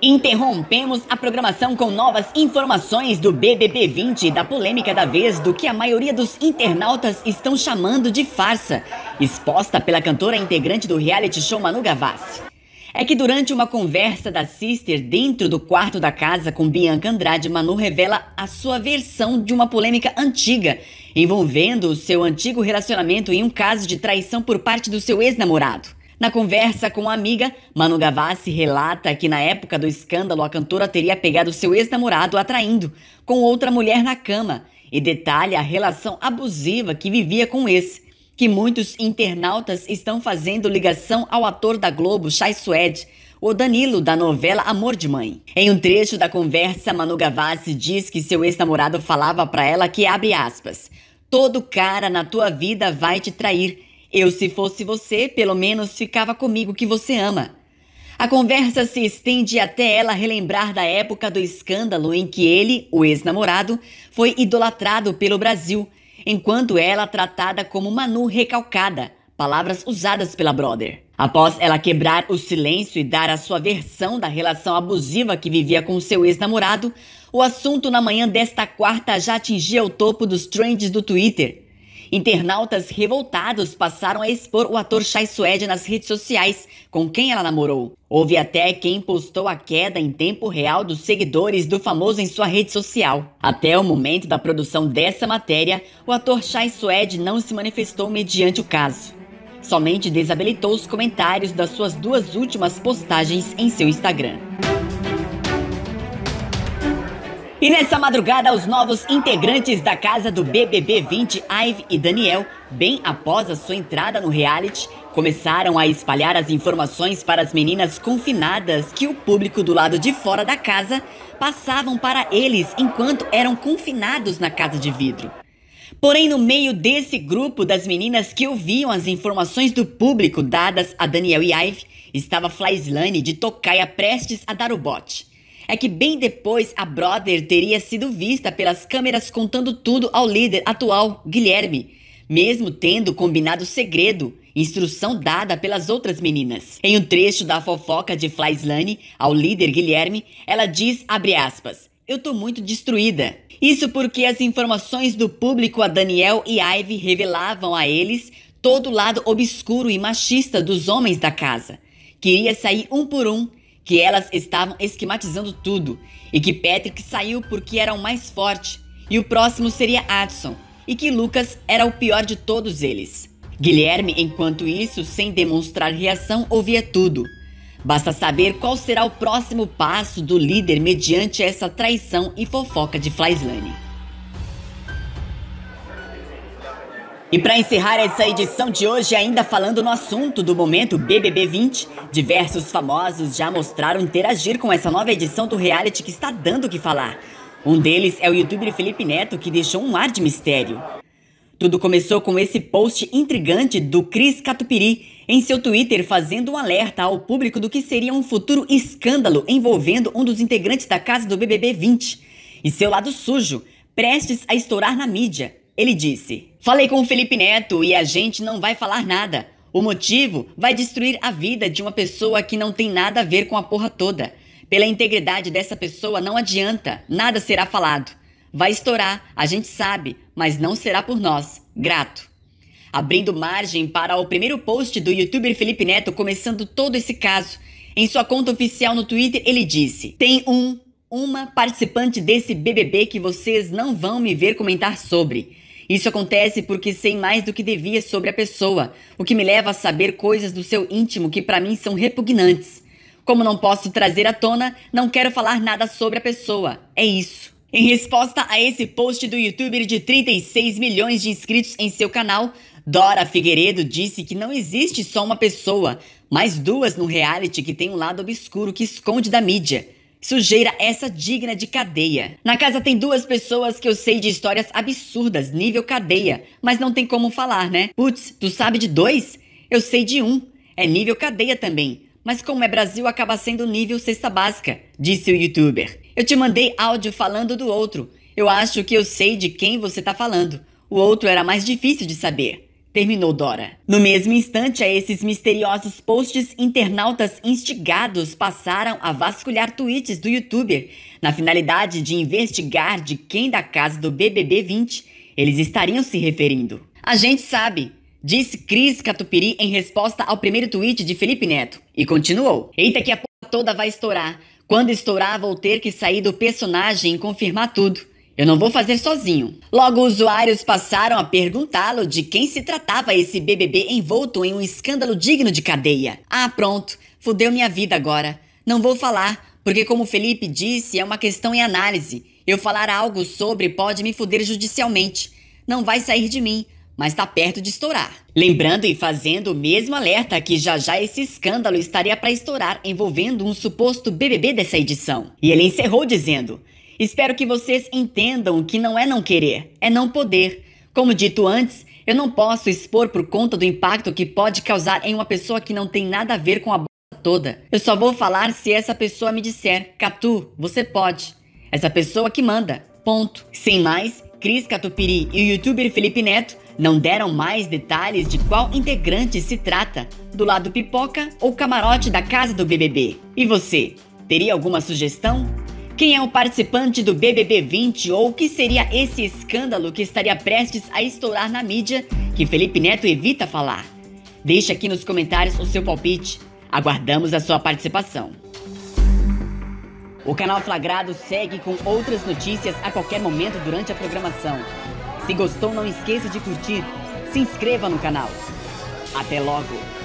Interrompemos a programação com novas informações do BBB 20, da polêmica da vez, do que a maioria dos internautas estão chamando de farsa, exposta pela cantora integrante do reality show Manu Gavassi. É que durante uma conversa da sister dentro do quarto da casa com Bianca Andrade, Manu revela a sua versão de uma polêmica antiga, envolvendo o seu antigo relacionamento em um caso de traição por parte do seu ex-namorado. Na conversa com a amiga, Manu Gavassi relata que na época do escândalo a cantora teria pegado seu ex-namorado a traindo com outra mulher na cama e detalha a relação abusiva que vivia com o ex, que muitos internautas estão fazendo ligação ao ator da Globo, Chay Suede, o Danilo da novela Amor de Mãe. Em um trecho da conversa, Manu Gavassi diz que seu ex-namorado falava pra ela que, abre aspas, "todo cara na tua vida vai te trair. Eu, se fosse você, pelo menos ficava comigo que você ama." A conversa se estende até ela relembrar da época do escândalo em que ele, o ex-namorado, foi idolatrado pelo Brasil, enquanto ela tratada como Manu recalcada, palavras usadas pela Broder. Após ela quebrar o silêncio e dar a sua versão da relação abusiva que vivia com seu ex-namorado, o assunto na manhã desta quarta já atingia o topo dos trends do Twitter. Internautas revoltados passaram a expor o ator Chay Suede nas redes sociais, com quem ela namorou. Houve até quem postou a queda em tempo real dos seguidores do famoso em sua rede social. Até o momento da produção dessa matéria, o ator Chay Suede não se manifestou mediante o caso. Somente desabilitou os comentários das suas duas últimas postagens em seu Instagram. E nessa madrugada, os novos integrantes da casa do BBB 20, Yve e Daniel, bem após a sua entrada no reality, começaram a espalhar as informações para as meninas confinadas que o público do lado de fora da casa passavam para eles enquanto eram confinados na casa de vidro. Porém, no meio desse grupo das meninas que ouviam as informações do público dadas a Daniel e Yve, estava Flayslane de tocaia prestes a dar o bote. É que bem depois a Broder teria sido vista pelas câmeras contando tudo ao líder atual, Guilherme, mesmo tendo combinado o segredo, instrução dada pelas outras meninas. Em um trecho da fofoca de Flayslane ao líder Guilherme, ela diz, abre aspas, "eu tô muito destruída". Isso porque as informações do público a Daniel e Yve revelavam a eles todo o lado obscuro e machista dos homens da casa. Queria sair um por um, que elas estavam esquematizando tudo, e que Patrick saiu porque era o mais forte, e o próximo seria Hadson, e que Lucas era o pior de todos eles. Guilherme, enquanto isso, sem demonstrar reação, ouvia tudo. Basta saber qual será o próximo passo do líder mediante essa traição e fofoca de Flayslane. E para encerrar essa edição de hoje, ainda falando no assunto do momento BBB 20, diversos famosos já mostraram interagir com essa nova edição do reality que está dando o que falar. Um deles é o youtuber Felipe Neto, que deixou um ar de mistério. Tudo começou com esse post intrigante do Cris Catupiry em seu Twitter, fazendo um alerta ao público do que seria um futuro escândalo envolvendo um dos integrantes da casa do BBB 20 e seu lado sujo, prestes a estourar na mídia. Ele disse, "falei com o Felipe Neto e a gente não vai falar nada. O motivo vai destruir a vida de uma pessoa que não tem nada a ver com a porra toda. Pela integridade dessa pessoa não adianta, nada será falado. Vai estourar, a gente sabe, mas não será por nós. Grato". Abrindo margem para o primeiro post do youtuber Felipe Neto começando todo esse caso. Em sua conta oficial no Twitter ele disse, "tem uma participante desse BBB que vocês não vão me ver comentar sobre. Isso acontece porque sei mais do que devia sobre a pessoa, o que me leva a saber coisas do seu íntimo que pra mim são repugnantes. Como não posso trazer à tona, não quero falar nada sobre a pessoa. É isso". Em resposta a esse post do youtuber de 36 milhões de inscritos em seu canal, Dora Figueiredo disse que não existe só uma pessoa, mas duas no reality que tem um lado obscuro que esconde da mídia. Sujeira essa digna de cadeia. Na casa tem duas pessoas que eu sei de histórias absurdas, nível cadeia, mas não tem como falar, né? Putz, tu sabe de dois? Eu sei de um. É nível cadeia também, mas como é Brasil acaba sendo nível cesta básica", disse o youtuber. "Eu te mandei áudio falando do outro. Eu acho que eu sei de quem você tá falando. O outro era mais difícil de saber. terminou Dora. No mesmo instante, a esses misteriosos posts, internautas instigados passaram a vasculhar tweets do youtuber, na finalidade de investigar de quem da casa do BBB 20 eles estariam se referindo. A gente sabe, disse Cris Catupiry em resposta ao primeiro tweet de Felipe Neto. E continuou. Eita que a porra toda vai estourar. Quando estourar, vou ter que sair do personagem e confirmar tudo. Eu não vou fazer sozinho. Logo, usuários passaram a perguntá-lo de quem se tratava esse BBB envolto em um escândalo digno de cadeia. Ah, pronto. Fudeu minha vida agora. Não vou falar, porque como o Felipe disse, é uma questão em análise. Eu falar algo sobre pode me fuder judicialmente. Não vai sair de mim, mas tá perto de estourar. Lembrando e fazendo o mesmo alerta que já já esse escândalo estaria para estourar envolvendo um suposto BBB dessa edição. E ele encerrou dizendo... Espero que vocês entendam que não é não querer, é não poder. Como dito antes, eu não posso expor por conta do impacto que pode causar em uma pessoa que não tem nada a ver com a bosta toda. Eu só vou falar se essa pessoa me disser, Catu, você pode. Essa pessoa que manda, ponto. Sem mais, Cris Catupiry e o youtuber Felipe Neto não deram mais detalhes de qual integrante se trata, do lado pipoca ou camarote da casa do BBB. E você, teria alguma sugestão? Quem é o participante do BBB 20 ou o que seria esse escândalo que estaria prestes a estourar na mídia que Felipe Neto evita falar? Deixe aqui nos comentários o seu palpite. Aguardamos a sua participação. O canal Flagrado segue com outras notícias a qualquer momento durante a programação. Se gostou, não esqueça de curtir, se inscreva no canal. Até logo!